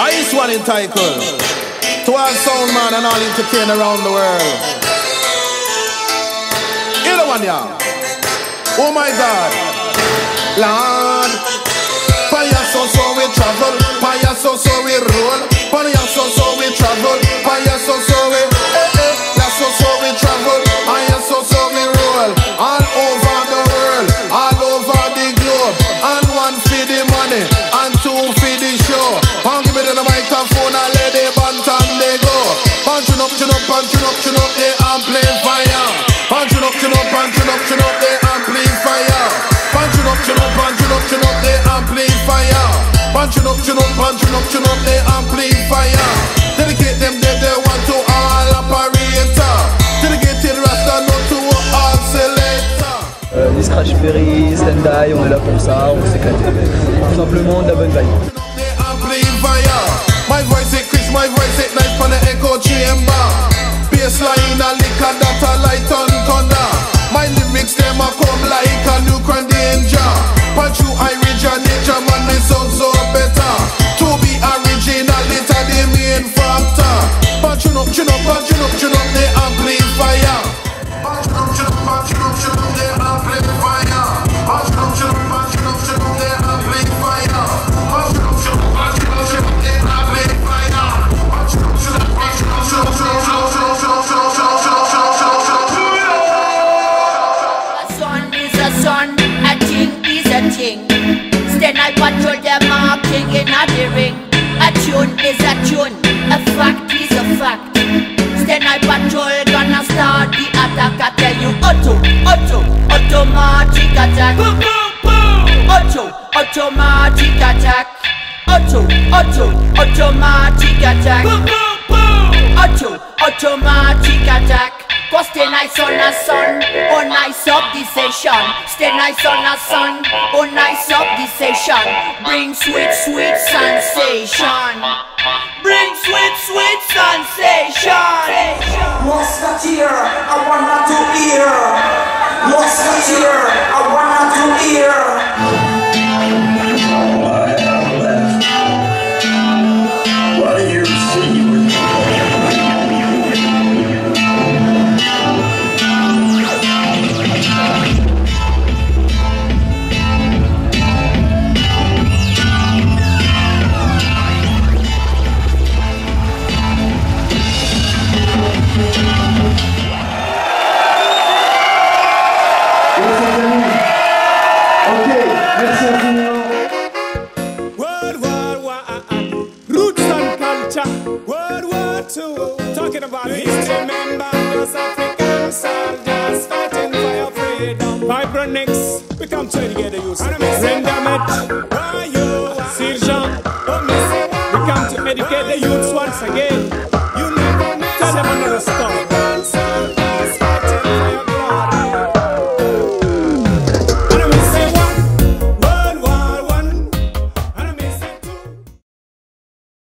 I each one entitled to all sound man and all entertain around the world. Either one, y'all. Oh my God, Lord. Fire so we travel. Fire so we roll. Fire so we travel. Fire so we. That's so we travel. Fire so we roll. All over the world, all over the globe. And one for the money, and two for the show. The microphone and let the band and they go. Punching up, chin up, punching up, chin up, they amplify. Punching up, chin up, punching up, chin up, they amplify. Punching up, chin up, punching up, chin up, they amplify. Punching up, chin up, punching up, chin up, they amplify. Dedicate them that they want to all operator. Dedicated Rasta not to all selector. Les Scratch Perry, Stand High, on est là pour ça, on s'éclate. Tout simplement de la bonne vibe. My voice it crisp, my voice it nice from the echo chamber. Bassline and liquor that a light on thunder. My lyrics them a come like a nuclear danger. But you Irish and nature man, it sounds so better. To be original it a the main factor. But you know the amplifier. But you know the amplifier. But you know the amplifier. Stand High Patrol, them are king in the ring. A tune is a tune, a fact is a fact. Stand High Patrol gonna start the attack. I tell you, automatic attack. Boom, boom, boom. Automatic attack. Automatic attack. Boom, boom, boom. Automatic attack. Cause Stand High a son, oh nice up the session. Stand High a son, oh nice up the session. Bring sweet, sweet sensation. Bring sweet, sweet sensation. Musketeer, I wanna to hear. Musketeer, I wanna to hear. Vibronics, we come to together, you see. Sir John, we come to educate the youths once again. You never tell them another story.